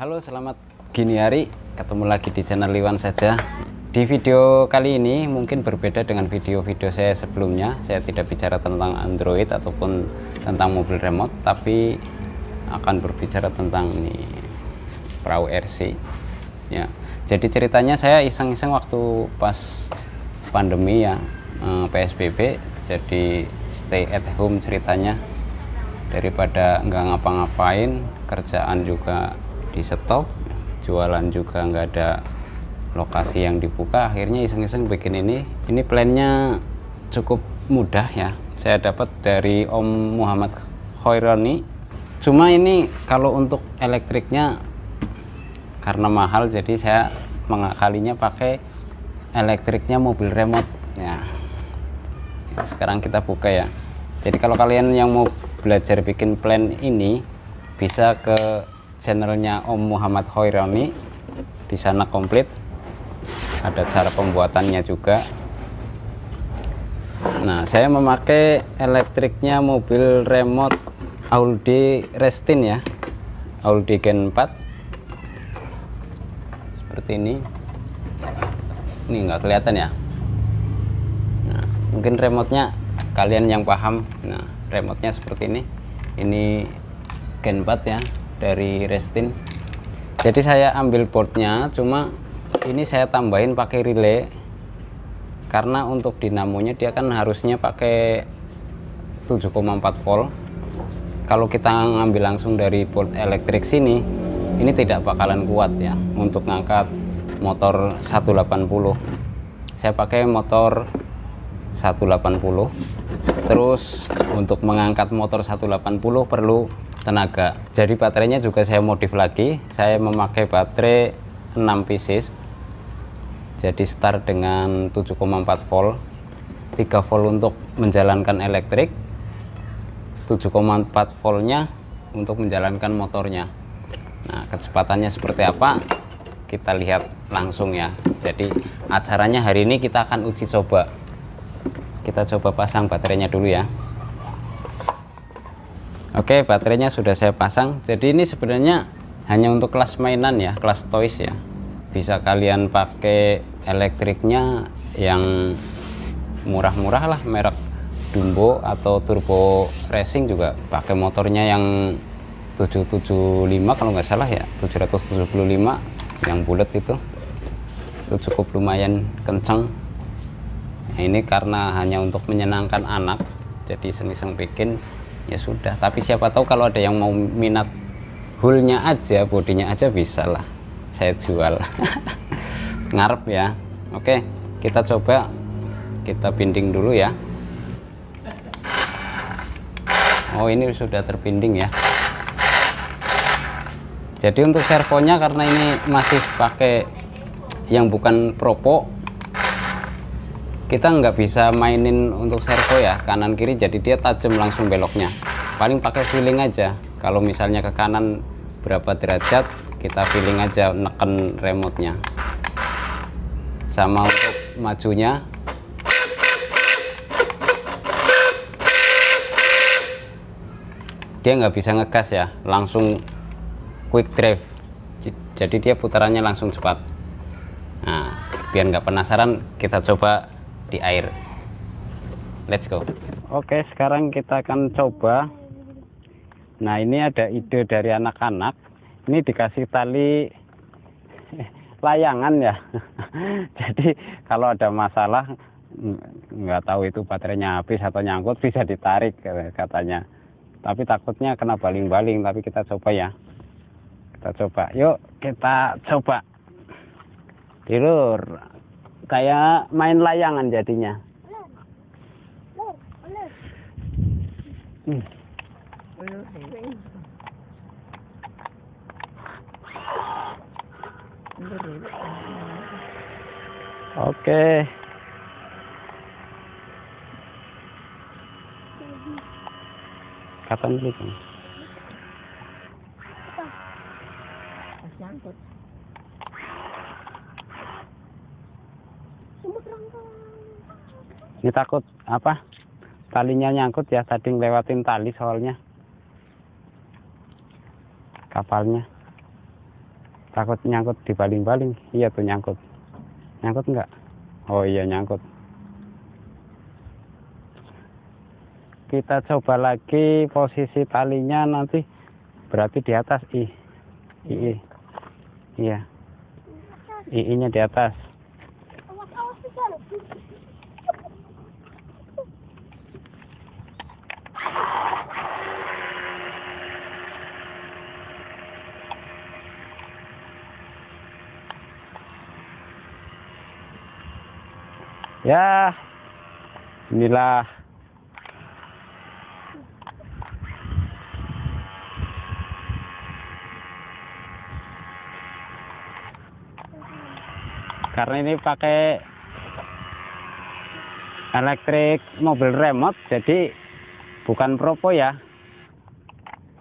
Halo, selamat gini hari. Ketemu lagi di channel Iwan Sadja. Di video kali ini mungkin berbeda dengan video-video saya sebelumnya. Saya tidak bicara tentang Android ataupun tentang mobil remote, tapi akan berbicara tentang ini Perahu RC. Ya, jadi ceritanya saya iseng-iseng waktu pas pandemi ya, PSBB. Jadi stay at home ceritanya, daripada nggak ngapa-ngapain, kerjaan juga di stop, jualan juga nggak ada lokasi yang dibuka, akhirnya iseng-iseng bikin ini plannya cukup mudah ya, saya dapat dari Om Muhammad Khairani. Cuma ini kalau untuk elektriknya karena mahal, jadi saya mengakalinya pakai elektriknya mobil remote ya. Sekarang kita buka ya. Jadi kalau kalian yang mau belajar bikin plan ini bisa ke channelnya Om Muhammad Khairani, di sana komplit, ada cara pembuatannya juga. Nah, saya memakai elektriknya mobil remote Auldey Racing ya, Auldey Gen 4 seperti ini nggak kelihatan ya. Nah, mungkin remotenya kalian yang paham. Nah, remotenya seperti ini Gen 4 ya, dari Racing. Jadi saya ambil boardnya, cuma ini saya tambahin pakai relay karena untuk dinamonya dia kan harusnya pakai 7,4 volt. Kalau kita ngambil langsung dari board elektrik sini, ini tidak bakalan kuat ya untuk ngangkat motor 180. Saya pakai motor 180. Terus untuk mengangkat motor 180 perlu tenaga. Jadi baterainya juga saya modif lagi. Saya memakai baterai 6 pieces. Jadi start dengan 7,4 volt. 3 volt untuk menjalankan elektrik. 7,4 voltnya untuk menjalankan motornya. Nah, kecepatannya seperti apa? Kita lihat langsung ya. Jadi acaranya hari ini kita akan uji coba. Kita coba pasang baterainya dulu ya. Oke, baterainya sudah saya pasang. Jadi ini sebenarnya hanya untuk kelas mainan ya, kelas toys ya. Bisa kalian pakai elektriknya yang murah-murah lah, merek Dumbo atau Turbo Racing juga. Pakai motornya yang 775 kalau nggak salah ya, 775 yang bulat itu cukup lumayan kenceng. Nah, ini karena hanya untuk menyenangkan anak, jadi iseng-iseng bikin. Ya sudah, tapi siapa tahu kalau ada yang mau minat hullnya aja, bodinya aja bisa lah saya jual. Ngarep ya. Oke, kita coba, kita binding dulu ya. Oh, ini sudah terbinding ya. Jadi untuk servonya karena ini masih pakai yang bukan propo, kita nggak bisa mainin untuk servo ya, kanan kiri, jadi dia tajam langsung beloknya. Paling pakai feeling aja, kalau misalnya ke kanan berapa derajat kita feeling aja, neken remotenya. Sama untuk majunya, dia nggak bisa ngegas ya, langsung quick drive, jadi dia putarannya langsung cepat. Nah, biar nggak penasaran, kita coba di air. Let's go. Oke, sekarang kita akan coba. Nah, ini ada ide dari anak-anak. Ini dikasih tali layangan ya. Jadi kalau ada masalah, nggak tahu itu baterainya habis atau nyangkut, bisa ditarik katanya. Tapi takutnya kena baling-baling, tapi kita coba ya. Kita coba. Yuk, kita coba. Dilur. Kayak main layangan jadinya. Oke. Kapan beli? Ini takut apa talinya nyangkut ya, tadi ngelewatin tali soalnya kapalnya. Takut nyangkut di baling-baling. Iya tuh nyangkut. Nyangkut nggak? Oh iya nyangkut. Kita coba lagi posisi talinya nanti berarti di atas I. I. Iya. I-nya di atas. Ya, inilah. Karena ini pakai elektrik mobil remote, jadi bukan propo ya.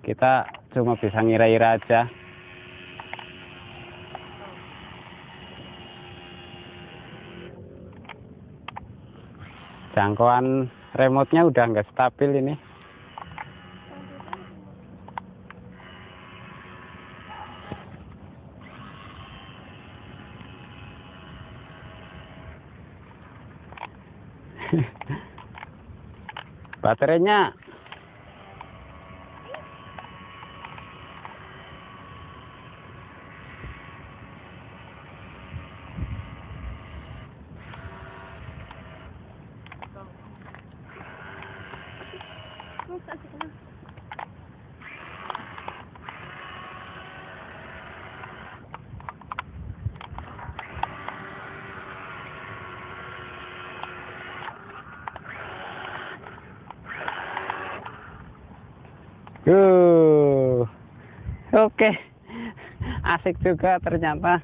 Kita cuma bisa ngira-ngira aja. Jangkauan remote-nya udah nggak stabil ini. Baterainya oke, asik juga ternyata.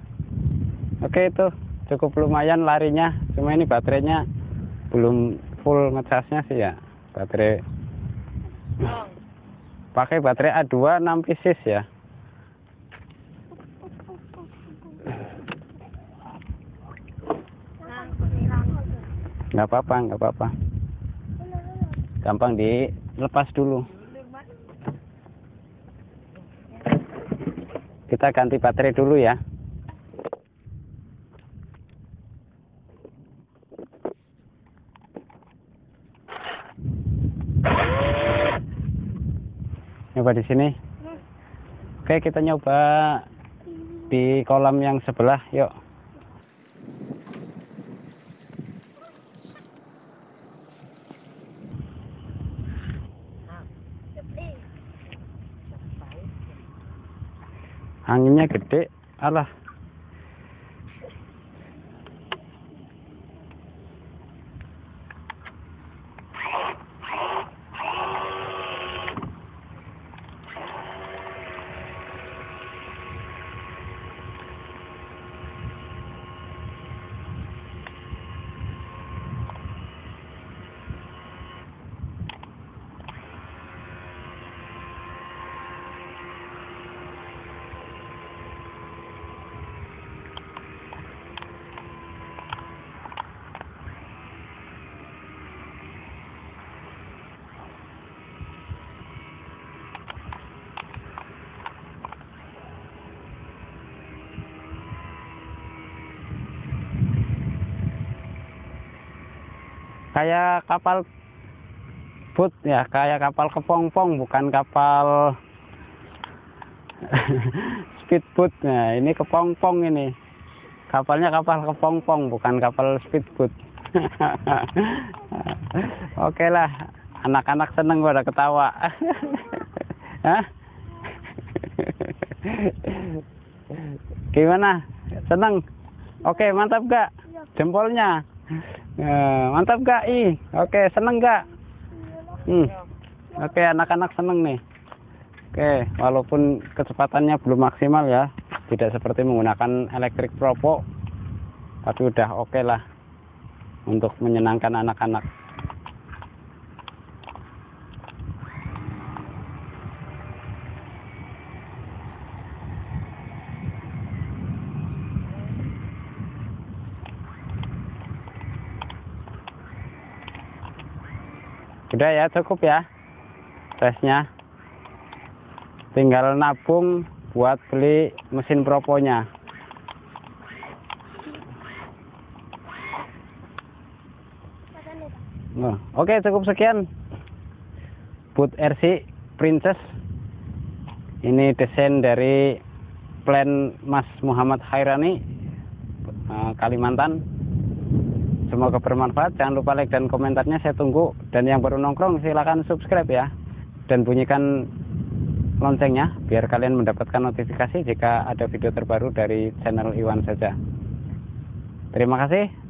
Oke, itu cukup lumayan larinya. Cuma ini baterainya belum full ngecasnya sih ya. Baterai pakai baterai A2 6 pieces ya. Nggak apa-apa. Gampang dilepas dulu. Kita ganti baterai dulu ya. Nyoba di sini. Oke, kita nyoba di kolam yang sebelah, yuk. Anginnya gede, alah. Kayak kapal boot ya, kayak kapal kepompong, bukan kapal speedboat. Nah, ini kepompong ini. Kapalnya kapal kepompong, bukan kapal speedboat. Oke lah, anak-anak seneng pada ketawa. Gimana? Seneng? Oke, mantap gak? Jempolnya? Mantap gak? Oke, seneng gak? Oke, anak-anak seneng nih. Oke, walaupun kecepatannya belum maksimal ya, tidak seperti menggunakan elektrik propo, tapi udah oke lah untuk menyenangkan anak-anak. Udah ya, cukup ya tesnya. Tinggal nabung buat beli mesin proponya. Nah, oke, cukup sekian. Boot RC Princess. Ini desain dari plan Mas Muhammad Khairani, Kalimantan. Semoga bermanfaat. Jangan lupa like dan komentarnya, saya tunggu. Dan yang baru nongkrong silakan subscribe ya. Dan bunyikan loncengnya biar kalian mendapatkan notifikasi jika ada video terbaru dari channel Iwan Sadja. Terima kasih.